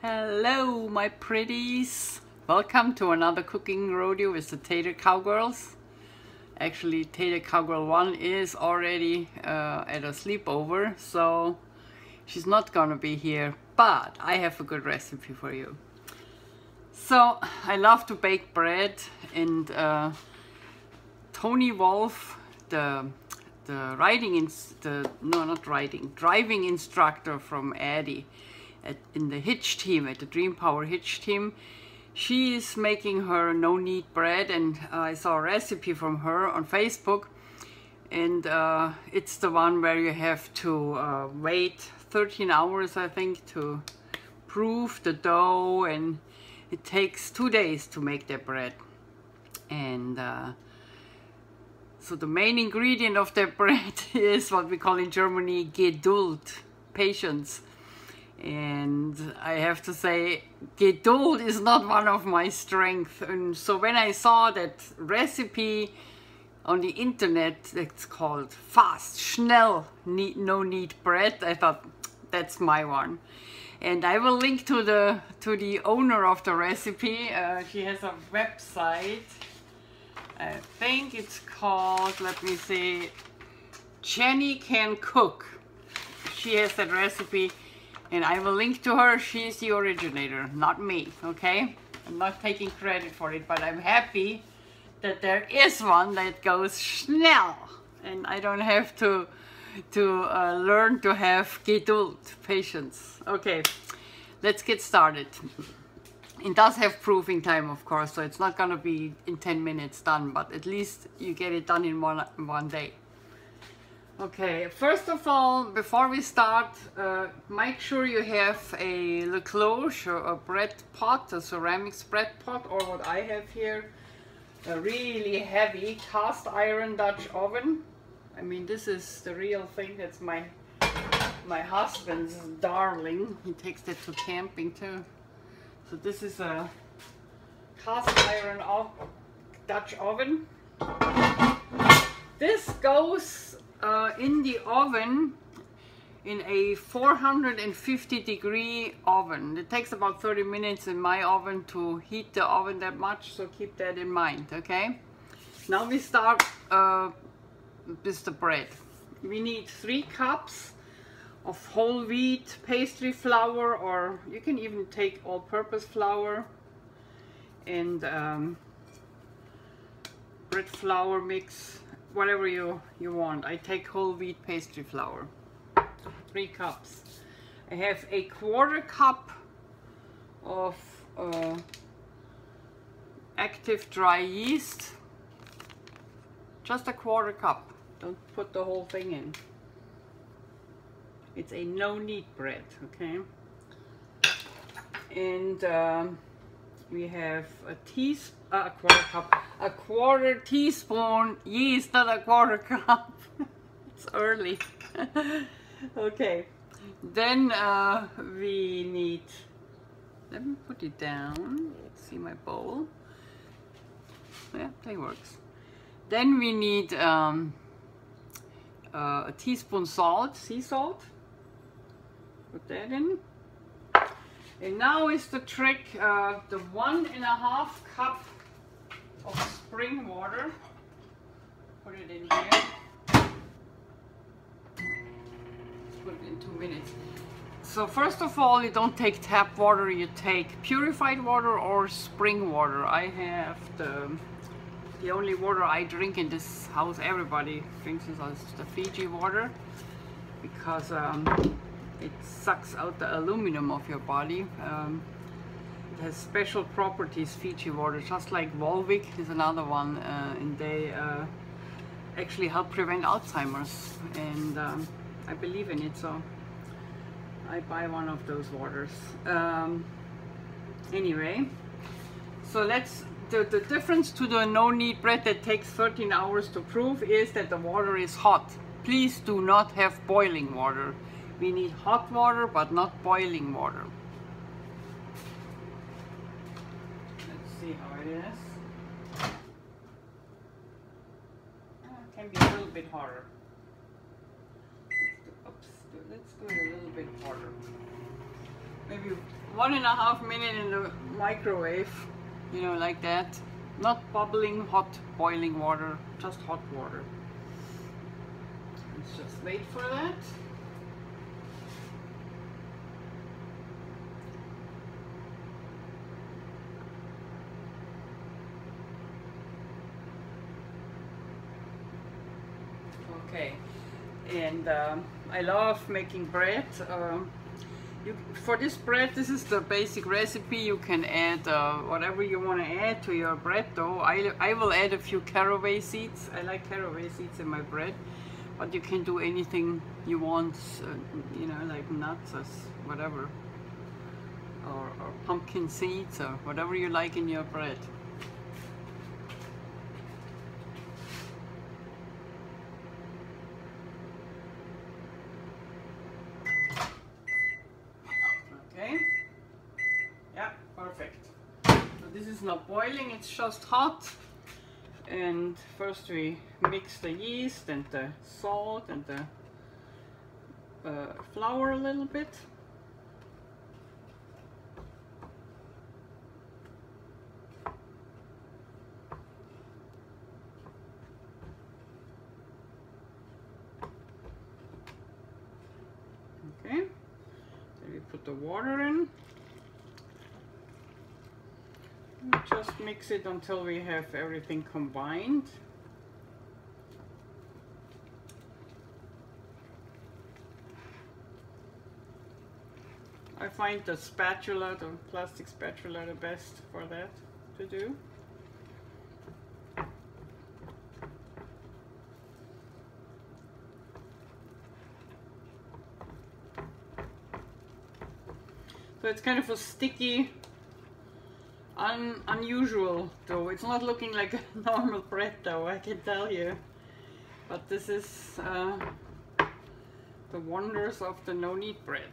Hello my pretties! Welcome to another cooking rodeo with the Tater Cowgirls. Actually Tater Cowgirl 1 is already at a sleepover, so she's not gonna be here, but I have a good recipe for you. So I love to bake bread, and Tony Wolf, driving instructor from Addy At in the hitch team, at the Dream Power Hitch Team. She is making her no-knead bread, and I saw a recipe from her on Facebook, and it's the one where you have to wait 13 hours, I think, to proof the dough, and it takes 2 days to make that bread. And so the main ingredient of that bread is what we call in Germany Geduld, patience. And I have to say, Geduld is not one of my strengths. And so when I saw that recipe on the internet, it's called fast, schnell, no-knead bread, I thought, that's my one. And I will link to the owner of the recipe. She has a website. I think it's called, let me see, Jenny Can Cook. She has that recipe. And I will link to her. She's the originator, not me, okay? I'm not taking credit for it, but I'm happy that there is one that goes schnell. And I don't have to learn to have Geduld, patience. Okay, let's get started. It does have proofing time, of course, so it's not gonna be in 10 minutes done, but at least you get it done in one day. Okay, first of all, before we start, make sure you have a Le cloche or a bread pot, a ceramics bread pot, or what I have here, a really heavy cast iron Dutch oven. I mean, this is the real thing. That's my husband's darling. He takes that to camping too. So this is a cast iron Dutch oven. This goes in the oven, in a 450-degree oven. It takes about 30 minutes in my oven to heat the oven that much, so keep that in mind, okay? Now we start with the bread. We need 3 cups of whole wheat pastry flour, or you can even take all-purpose flour and bread flour mix, whatever you want. I take whole wheat pastry flour, 3 cups. I have a 1/4 cup of active dry yeast, just a 1/4 cup. Don't put the whole thing in. It's a no-knead bread, okay? And we have a teaspoon, a quarter teaspoon yeast, not a 1/4 cup. It's early. Okay, then we need, let me put it down. Let's see my bowl. Yeah, that works. Then we need a teaspoon salt, sea salt. Put that in. And now is the trick, the 1 1/2 cup of spring water. Put it in here. Put it in 2 minutes. So first of all, you don't take tap water, you take purified water or spring water. I have the only water I drink in this house, everybody drinks this, is the Fiji water, because it sucks out the aluminum of your body. It has special properties, Fiji water, just like Volvic is another one, and they actually help prevent Alzheimer's, and I believe in it, so I buy one of those waters. Anyway, so let's, the difference to the no-knead bread that takes 13 hours to proof is that the water is hot. Please do not have boiling water. We need hot water, but not boiling water. Let's see how it is. It can be a little bit harder. Let's do it a little bit harder. maybe 1.5 minutes in the microwave, you know, like that. Not bubbling hot boiling water, just hot water. Let's just wait for that. Okay, and I love making bread. For this bread, this is the basic recipe. You can add whatever you want to add to your bread dough. I will add a few caraway seeds. I like caraway seeds in my bread, but you can do anything you want, you know, like nuts or whatever, or pumpkin seeds or whatever you like in your bread. Not boiling, it's just hot. And first we mix the yeast and the salt and the flour a little bit. Okay, then we put the water in. Just mix it until we have everything combined. I find the spatula, the plastic spatula, the best for that to do. So it's kind of a sticky, unusual dough. It's not looking like a normal bread dough, I can tell you, but this is the wonders of the no-knead bread,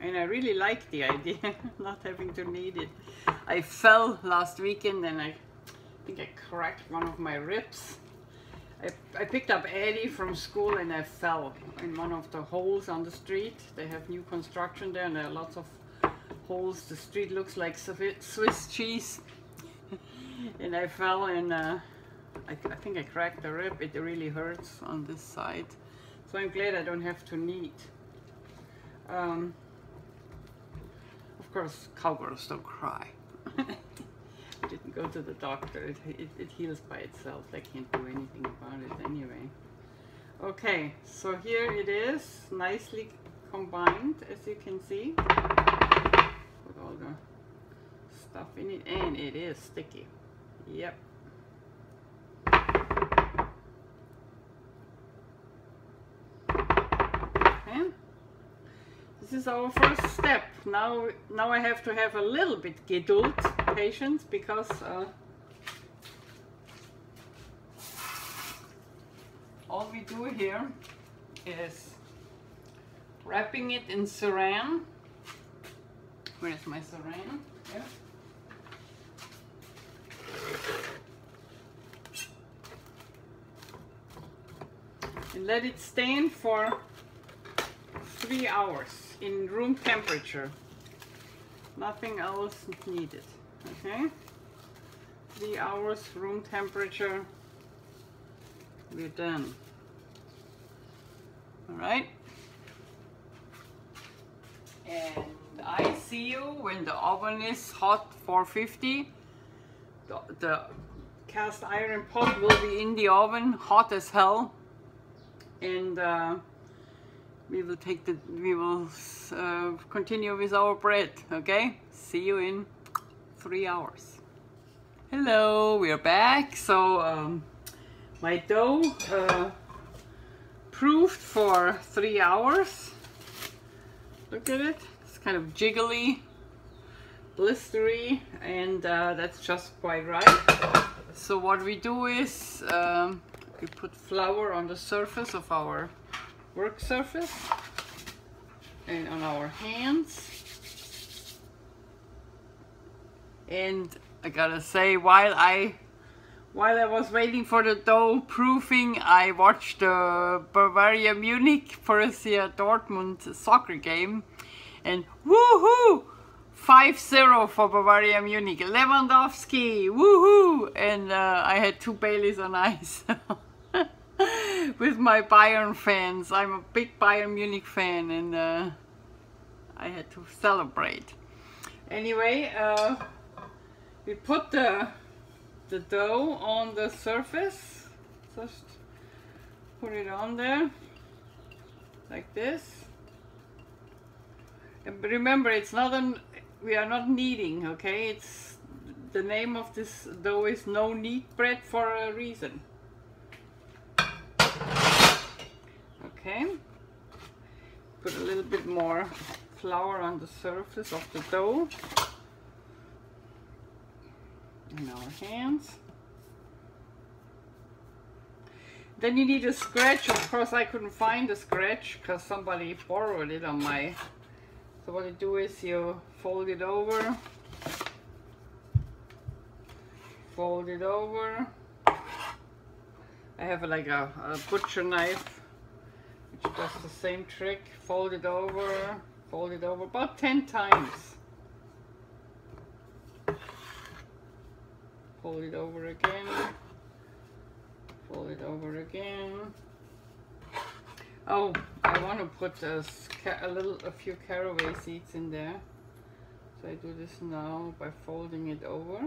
and I really like the idea not having to knead it. I fell last weekend and I think I cracked one of my ribs. I picked up Addy from school and I fell in one of the holes on the street. They have new construction there and there are lots of holes. The street looks like Swiss cheese. And I fell and I think I cracked the rib. It really hurts on this side, so I'm glad I don't have to knead. Of course, cowgirls don't cry. I didn't go to the doctor. It heals by itself. I can't do anything about it anyway. Okay, so here it is, nicely combined, as you can see. All the stuff in it, and it is sticky. Yep. Okay. This is our first step. Now I have to have a little bit Geduld, patience, because all we do here is wrapping it in Saran. Where's my Saran? Yeah. And let it stand for 3 hours in room temperature. Nothing else needed. Okay? 3 hours room temperature. We're done. All right. And I see you when the oven is hot, 450. The cast iron pot will be in the oven, hot as hell, and we will continue with our bread. Okay, see you in 3 hours. Hello, we are back. So my dough proofed for 3 hours. Look at it. Kind of jiggly, blistery, and that's just quite right. So what we do is we put flour on the surface of our work surface and on our hands. And I gotta say, while I was waiting for the dough proofing, I watched the Bayern Munich Borussia Dortmund soccer game. and woohoo! 5-0 for Bavaria Munich. Lewandowski, woohoo! And I had 2 Baileys on ice with my Bayern fans. I'm a big Bayern Munich fan, and I had to celebrate. Anyway, we put the dough on the surface. Just put it on there, like this. And remember, it's not we are not kneading, okay? It's the name of this dough is no knead bread for a reason. Okay, put a little bit more flour on the surface of the dough in our hands. Then you need a scratch. Of course, I couldn't find a scratch because somebody borrowed it on my. So what you do is you fold it over. I have like a butcher knife. Which does the same trick. Fold it over about 10 times. Fold it over again. Fold it over again. Oh, I want to put a few caraway seeds in there. So I do this now by folding it over.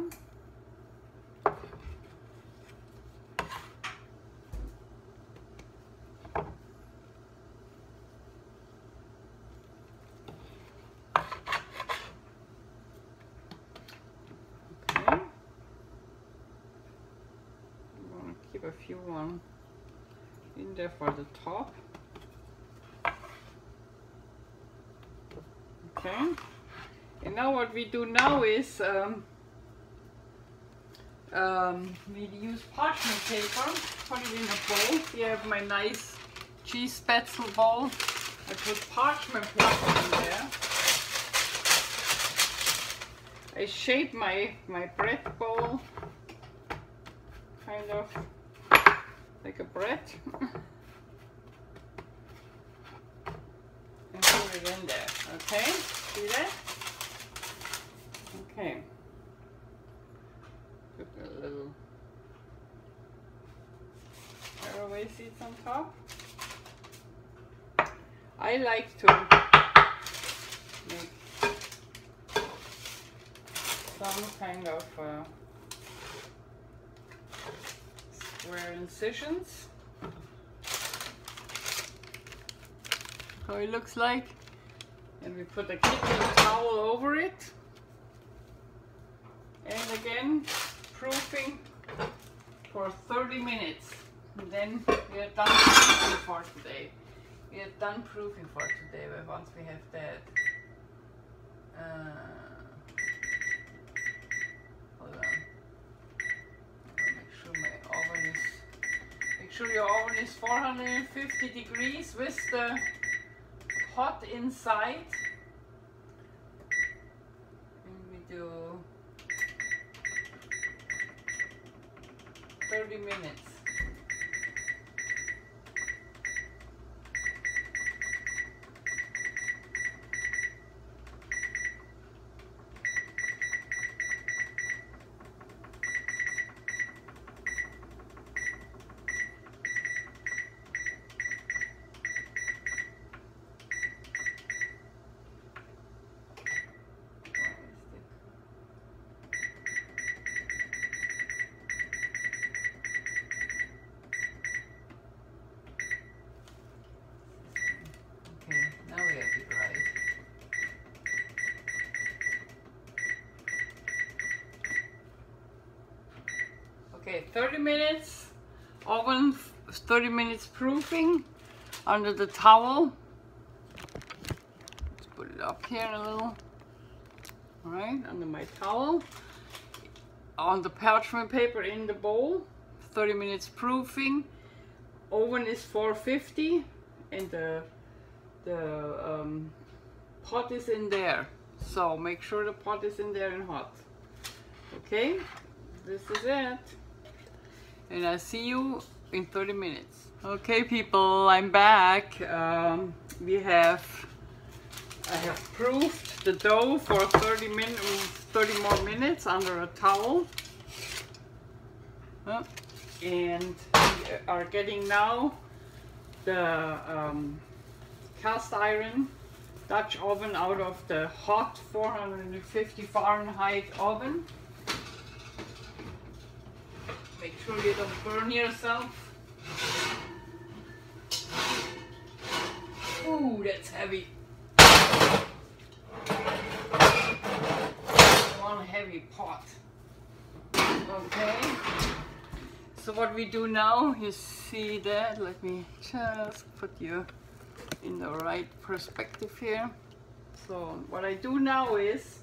A few one in there for the top. Okay, and now what we do now is we use parchment paper, put it in a bowl. Here I have my nice cheese spatzel bowl. I put parchment paper in there. I shape my bread bowl kind of like a bread and put it in there. Okay, see that? Okay, put a little caraway seeds on top. I like to make some kind of square incisions. How it looks like, and we put a kitchen towel over it, and again proofing for 30 minutes, and then we are done proofing for today. But once we have that, sure your oven is 450 degrees with the pot inside, and we do 30 minutes. Okay, 30 minutes, oven, 30 minutes proofing under the towel. Let's put it up here a little. All right, under my towel. On the parchment paper in the bowl, 30 minutes proofing. Oven is 450, and the pot is in there. So make sure the pot is in there and hot. Okay, this is it. And I'll see you in 30 minutes. Okay people, I'm back. We have I have proofed the dough for 30 more minutes under a towel. And we are getting now the cast iron Dutch oven out of the hot 450 Fahrenheit oven. Make sure you don't burn yourself. Ooh, that's heavy. One heavy pot. Okay. So what we do now, you see that, let me just put you in the right perspective here. So what I do now is,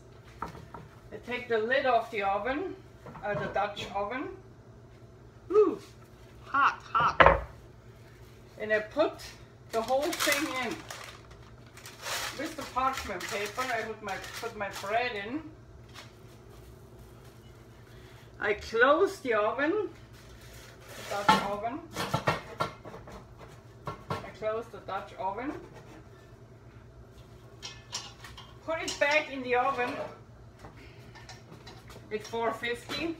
I take the lid off the oven, the Dutch oven. Ooh, hot, hot. And I put the whole thing in. With the parchment paper, I put my bread in. I close the oven, the Dutch oven. I close the Dutch oven. Put it back in the oven at 450.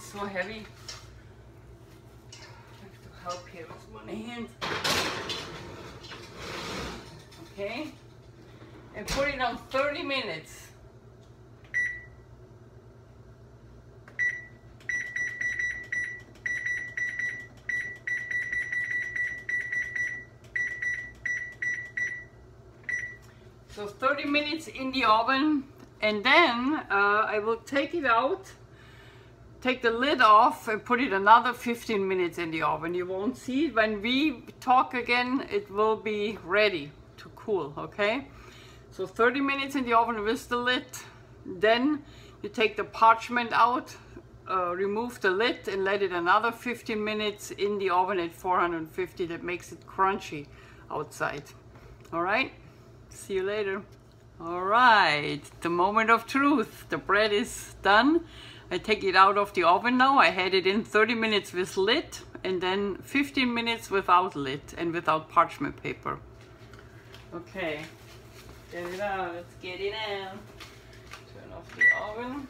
So heavy. I have to help here with one hand. Okay, and put it on 30 minutes. So 30 minutes in the oven, and then I will take it out. Take the lid off and put it another 15 minutes in the oven. You won't see it. When we talk again, it will be ready to cool, okay? So 30 minutes in the oven with the lid. Then you take the parchment out, remove the lid and let it another 15 minutes in the oven at 450. That makes it crunchy outside. All right, see you later. All right, the moment of truth. The bread is done. I take it out of the oven now. I had it in 30 minutes with lid and then 15 minutes without lid and without parchment paper. Okay, get it out, let's get it out. Turn off the oven.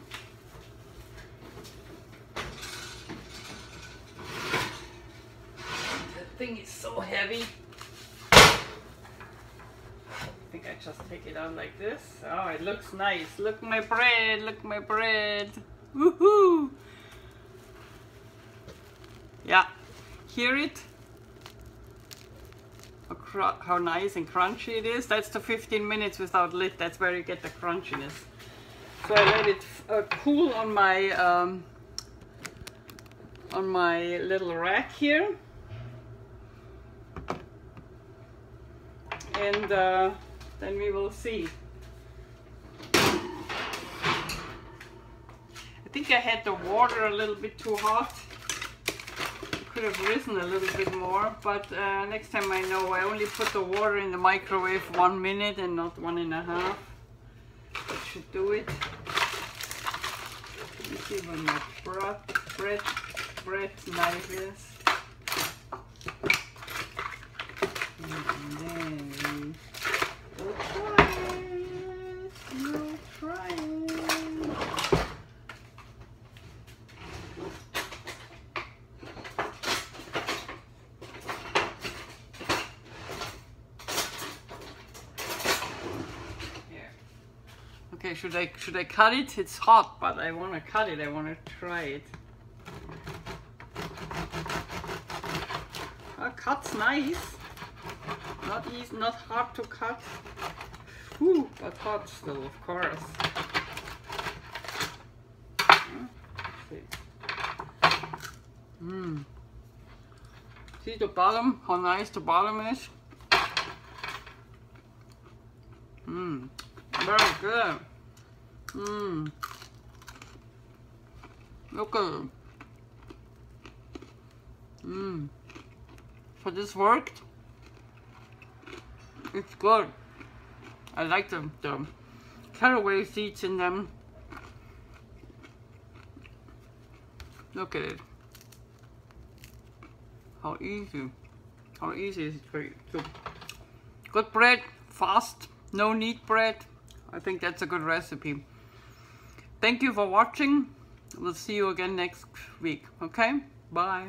The thing is so heavy. I think I just take it out like this. Oh, it looks nice. Look my bread, look my bread. Woohoo! Yeah, hear it? How nice and crunchy it is. That's the 15 minutes without lid. That's where you get the crunchiness. So I let it cool on my little rack here, and then we will see. I think I had the water a little bit too hot. It could have risen a little bit more, but next time I know. I only put the water in the microwave 1 minute and not 1.5. That should do it. Let me see where my bread knife is. And then we'll try it. We'll try it. Should I cut it? It's hot, but I want to cut it. I want to try it. Oh, cut's nice. Not easy, not hard to cut. Ooh, but hot still, of course. Mm. See the bottom? How nice the bottom is. Mmm. Very good. Mmm. Look at it. Mmm. So this worked. It's good. I like the caraway seeds in them. Look at it. How easy is it for you? Good bread, fast, no need bread. I think that's a good recipe. Thank you for watching. We'll see you again next week. Okay? Bye.